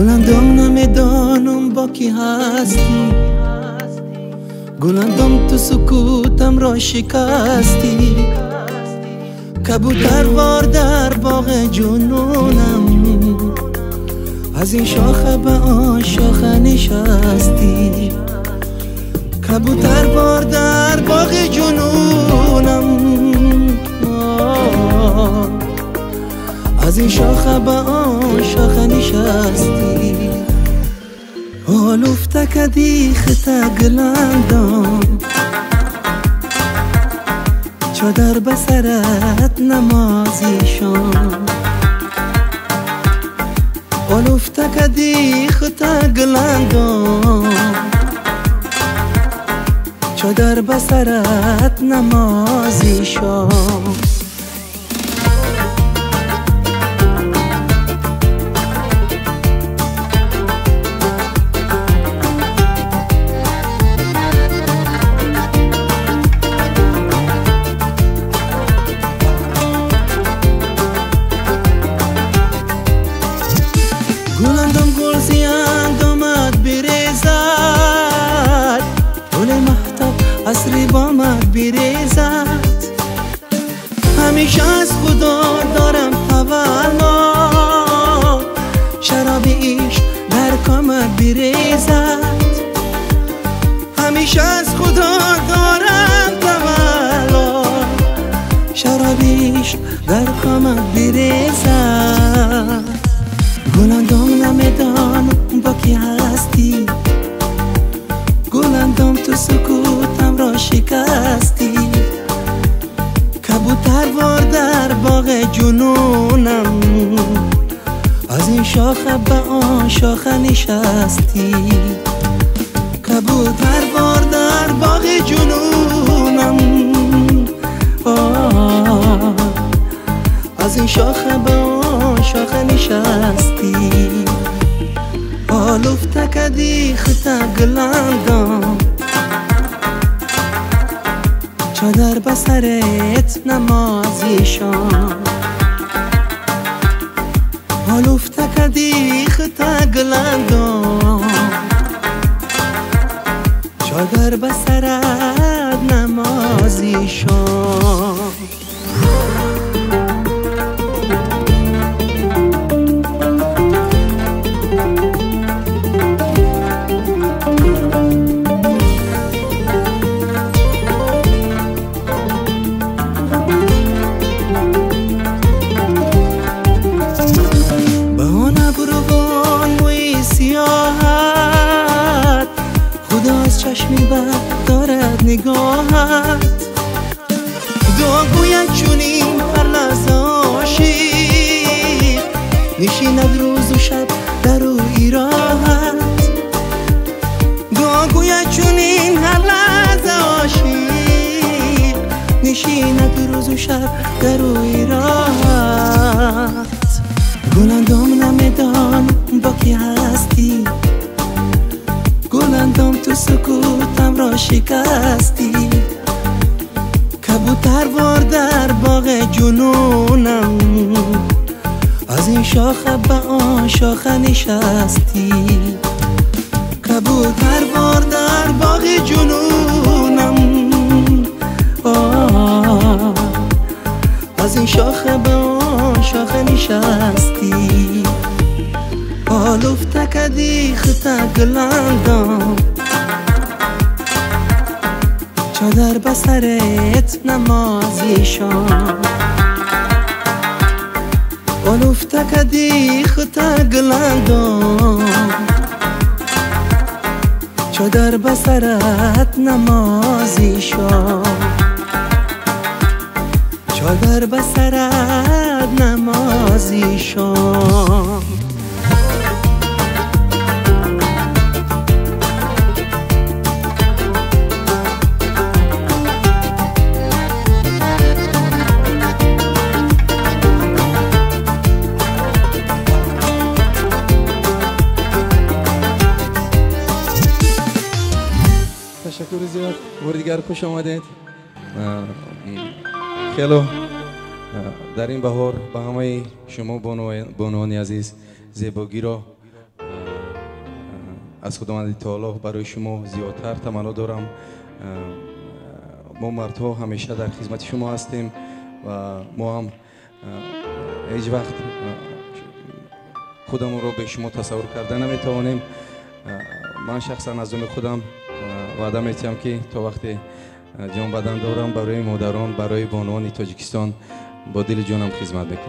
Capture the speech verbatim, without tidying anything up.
گلندم نمیدانم با کی هستی، گلندم تو سکوتم را شکستی. کبوتر وار در باغ جنونم، از این شاخه به آن شاخه نشستی. کبوتر وار در باغ جنونم، از این شاخه به آن شاخه نشستی. آلوفته کدی خطه گلندم، چادر به سرت نمازیشان. آلوفته کدی خطه گلندم، چادر به سرت نمازیشان. گلندم گل زیاد آمد بریزد، گل مهتاب عصری بامد بریزد. همیشه از خدا دارم تولا، شراب عشق در کامد بریزد. همیشه از خدا دارم تولا، شراب عشق در کامد بریزد. گلندم نمیدانم با کی هستی، گلندم تو سکوتم را شکستی. کبوتر وار در باغ جنونم، از این شاخه به آن شاخه نشستی. کبوتر وار در باغ جنونم، آه از این شاخه به آن شاخه نشستی. آلوفته کدی خطه گلندم، چادر به سرت نمازیشان. آلوفته کدی خطه گلندم، چادر به سرت نمازیشان. چشمی بد دارد نگاهت، دعا گوید چونین هر لحظه عاشق نشیند روز و شب در روی راهت. دعا گوید چونین هر لحظه عاشق نشیند روز و شب در روی راهت. گلندم نمیدانم با کی هستی، گلندم تو سکوتم را شکستی. کبوتر وار در باغ جنونم، از این شاخه به آن شاخه نشستی. کبوتر وار در باغ جنونم، آه از این شاخه به آن شاخه نشستی. آلوفته کدی خطه گلندم، چادر به سرت نمازیشان. آلوفته کدی خطه گلندم، چادر به سرت نمازیشان. چادر به سرت نمازیشان. تشکر زیاد. بار دیگر خوش آمدید. خیلو در این بهار به همه شما بانوان عزیز زیباگی را از خداوند تعالی برای شما زیادتر تمنا دارم. ما مردها همیشه در خدمت شما هستیم و ما هم هیچ وقت خودمون رو به شما تصور کرده نمیتوانیم. من شخصا از دم خودم وعده میتیم که تا وقتی جان بدن دارم برای مادران، برای بانوان تاجیکستان با دل جانم خدمت میکنم.